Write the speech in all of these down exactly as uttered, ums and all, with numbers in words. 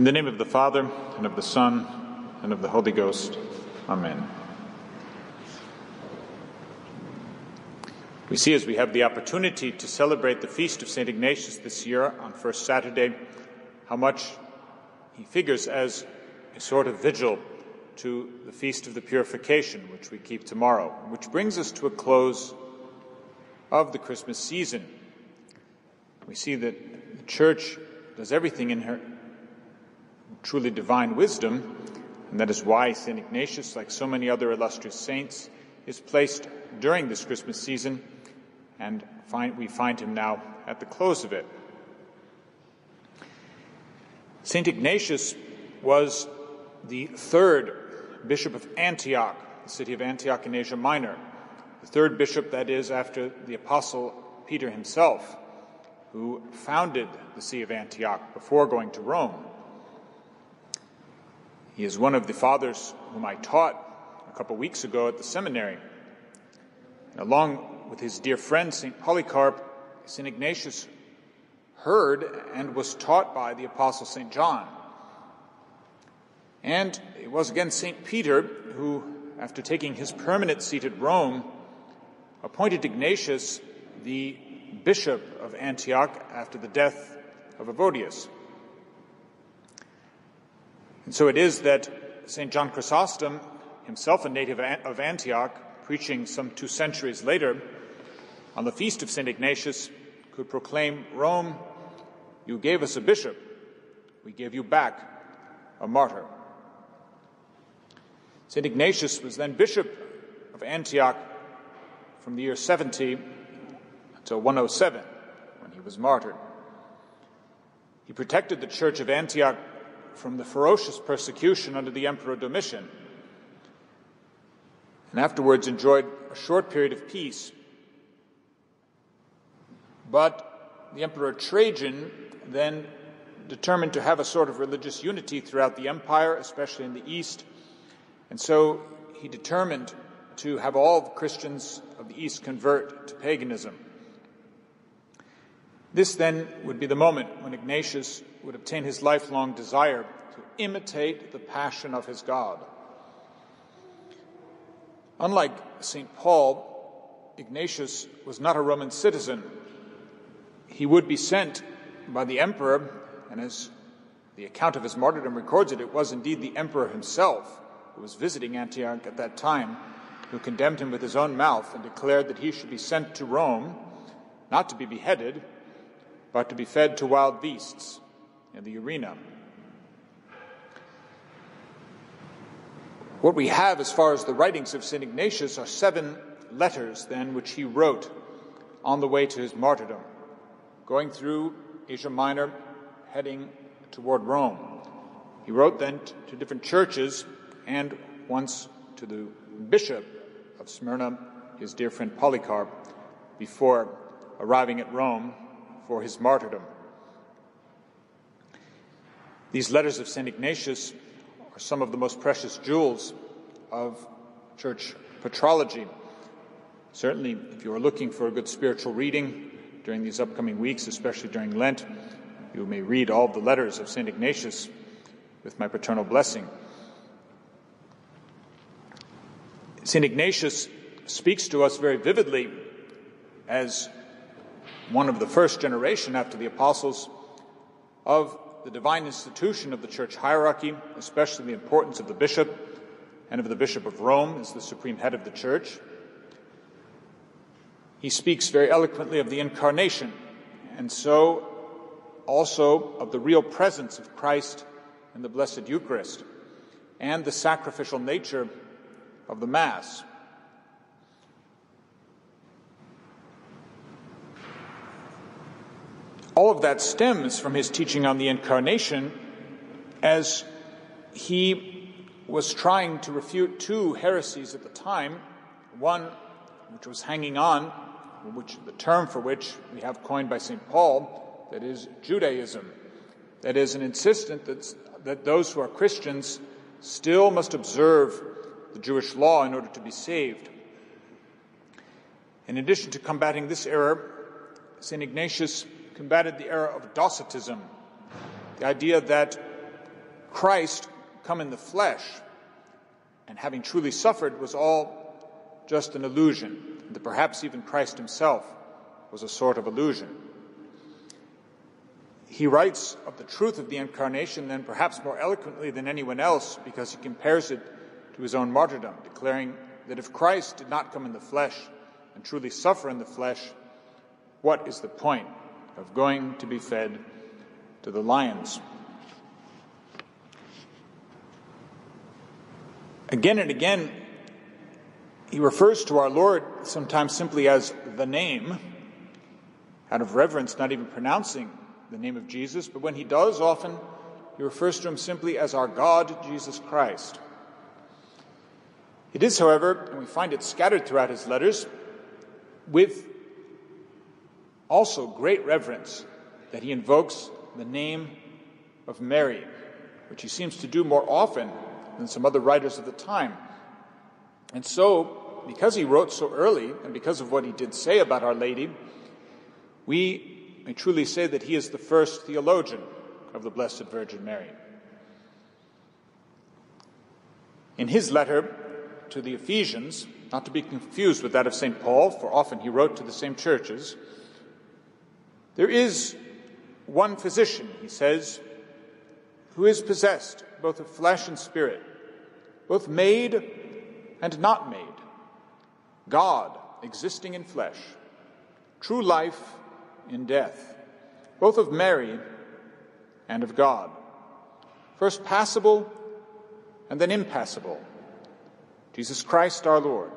In the name of the Father, and of the Son, and of the Holy Ghost. Amen. We see, as we have the opportunity to celebrate the feast of Saint Ignatius this year on First Saturday, how much he figures as a sort of vigil to the Feast of the Purification, which we keep tomorrow, which brings us to a close of the Christmas season. We see that the Church does everything in her truly divine wisdom, and that is why Saint Ignatius, like so many other illustrious saints, is placed during this Christmas season, and find, we find him now at the close of it. Saint Ignatius was the third bishop of Antioch, the city of Antioch in Asia Minor, the third bishop, that is, after the Apostle Peter himself, who founded the see of Antioch before going to Rome. He is one of the fathers whom I taught a couple weeks ago at the seminary. And along with his dear friend, Saint Polycarp, Saint Ignatius heard and was taught by the Apostle Saint John. And it was again Saint Peter who, after taking his permanent seat at Rome, appointed Ignatius the bishop of Antioch after the death of Evodius. And so it is that Saint John Chrysostom, himself a native of Antioch, preaching some two centuries later, on the feast of Saint Ignatius, could proclaim, "Rome, you gave us a bishop, we gave you back a martyr." Saint Ignatius was then bishop of Antioch from the year seventy until one oh seven, when he was martyred. He protected the Church of Antioch from the ferocious persecution under the Emperor Domitian, and afterwards enjoyed a short period of peace. But the Emperor Trajan then determined to have a sort of religious unity throughout the empire, especially in the East, and so he determined to have all the Christians of the East convert to paganism. This then would be the moment when Ignatius would obtain his lifelong desire to imitate the passion of his God. Unlike Saint Paul, Ignatius was not a Roman citizen. He would be sent by the emperor, and as the account of his martyrdom records it, it was indeed the emperor himself, who was visiting Antioch at that time, who condemned him with his own mouth and declared that he should be sent to Rome, not to be beheaded, but to be fed to wild beasts in the arena. What we have as far as the writings of Saint Ignatius are seven letters, then, which he wrote on the way to his martyrdom, going through Asia Minor, heading toward Rome. He wrote then to different churches, and once to the bishop of Smyrna, his dear friend Polycarp, before arriving at Rome for his martyrdom. These letters of Saint Ignatius are some of the most precious jewels of Church patrology. Certainly, if you are looking for a good spiritual reading during these upcoming weeks, especially during Lent, you may read all the letters of Saint Ignatius with my paternal blessing. Saint Ignatius speaks to us very vividly as one of the first generation after the apostles of the divine institution of the church hierarchy, especially the importance of the bishop and of the bishop of Rome as the supreme head of the church. He speaks very eloquently of the Incarnation, and so also of the real presence of Christ in the Blessed Eucharist and the sacrificial nature of the Mass. All of that stems from his teaching on the Incarnation, as he was trying to refute two heresies at the time, one which was hanging on, which the term for which we have coined by Saint Paul, that is Judaism, that is an insistence that, that those who are Christians still must observe the Jewish law in order to be saved. In addition to combating this error, Saint Ignatius combated the error of docetism, the idea that Christ come in the flesh and having truly suffered was all just an illusion, that perhaps even Christ himself was a sort of illusion. He writes of the truth of the Incarnation then perhaps more eloquently than anyone else, because he compares it to his own martyrdom, declaring that if Christ did not come in the flesh and truly suffer in the flesh, what is the point of going to be fed to the lions? Again and again, he refers to our Lord sometimes simply as the name, out of reverence, not even pronouncing the name of Jesus, but when he does, often he refers to him simply as our God, Jesus Christ. It is, however, and we find it scattered throughout his letters, with also great reverence that he invokes the name of Mary, which he seems to do more often than some other writers of the time. And so, because he wrote so early, and because of what he did say about Our Lady, we may truly say that he is the first theologian of the Blessed Virgin Mary. In his letter to the Ephesians, not to be confused with that of Saint Paul, for often he wrote to the same churches, there is one physician, he says, who is possessed both of flesh and spirit, both made and not made, God existing in flesh, true life in death, both of Mary and of God, first passible and then impassible, Jesus Christ our Lord.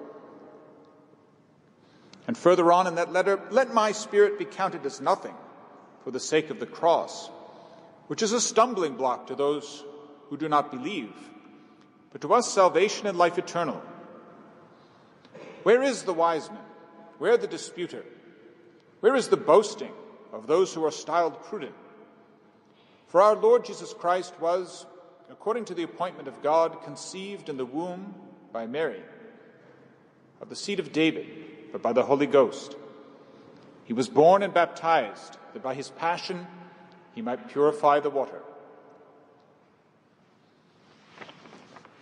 And further on in that letter, let my spirit be counted as nothing for the sake of the cross, which is a stumbling block to those who do not believe, but to us salvation and life eternal. Where is the wise man? Where the disputer? Where is the boasting of those who are styled prudent? For our Lord Jesus Christ was, according to the appointment of God, conceived in the womb by Mary, of the seed of David, but by the Holy Ghost. He was born and baptized, that by his passion he might purify the water.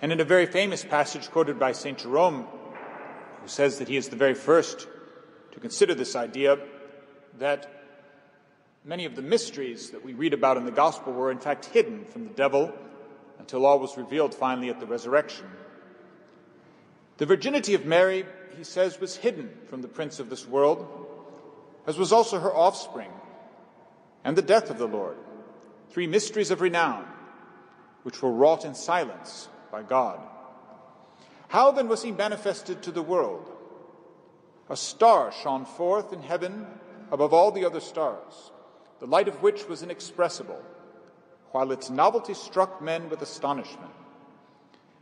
And in a very famous passage quoted by Saint Jerome, who says that he is the very first to consider this idea, that many of the mysteries that we read about in the Gospel were in fact hidden from the devil until all was revealed finally at the resurrection. The virginity of Mary, he says, was hidden from the prince of this world, as was also her offspring and the death of the Lord, three mysteries of renown, which were wrought in silence by God. How then was he manifested to the world? A star shone forth in heaven above all the other stars, the light of which was inexpressible, while its novelty struck men with astonishment.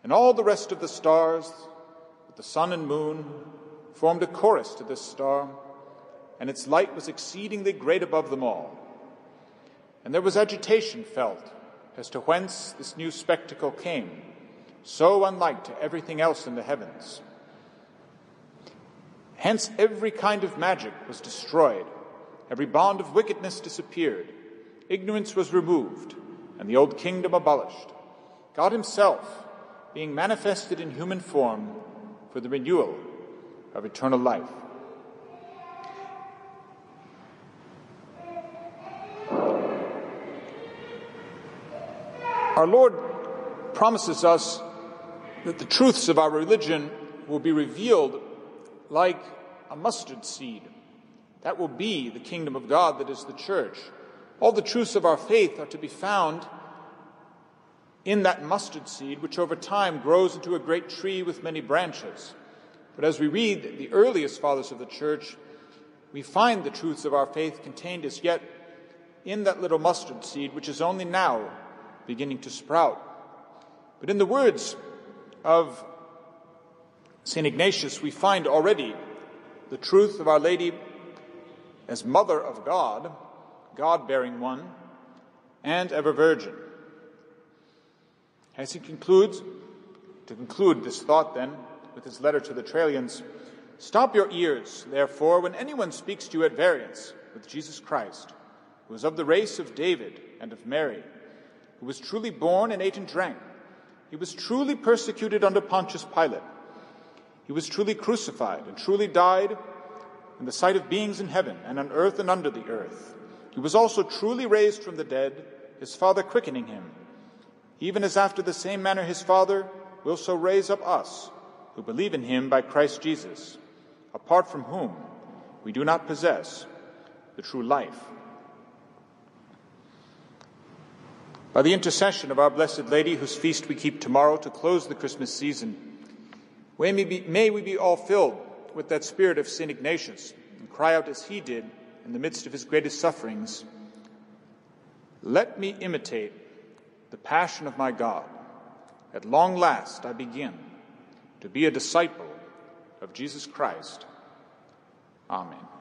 And all the rest of the stars, with the sun and moon, formed a chorus to this star, and its light was exceedingly great above them all. And there was agitation felt as to whence this new spectacle came, so unlike to everything else in the heavens. Hence every kind of magic was destroyed, every bond of wickedness disappeared, ignorance was removed, and the old kingdom abolished, God himself being manifested in human form for the renewal of eternal life. Our Lord promises us that the truths of our religion will be revealed like a mustard seed. That will be the kingdom of God that is the church. All the truths of our faith are to be found in that mustard seed, which over time grows into a great tree with many branches. But as we read the earliest fathers of the church, we find the truths of our faith contained as yet in that little mustard seed, which is only now beginning to sprout. But in the words of Saint Ignatius, we find already the truth of Our Lady as Mother of God, God-bearing one, and ever Virgin. As he concludes, to conclude this thought then, with his letter to the Trallians, stop your ears, therefore, when anyone speaks to you at variance with Jesus Christ, who is of the race of David and of Mary, who was truly born and ate and drank. He was truly persecuted under Pontius Pilate. He was truly crucified and truly died in the sight of beings in heaven and on earth and under the earth. He was also truly raised from the dead, his Father quickening him, even as after the same manner his Father will so raise up us, who believe in him by Christ Jesus, apart from whom we do not possess the true life. By the intercession of our Blessed Lady, whose feast we keep tomorrow to close the Christmas season, may we be, may we be all filled with that spirit of Saint Ignatius, and cry out as he did in the midst of his greatest sufferings, "Let me imitate the passion of my God. At long last I begin to be a disciple of Jesus Christ." Amen.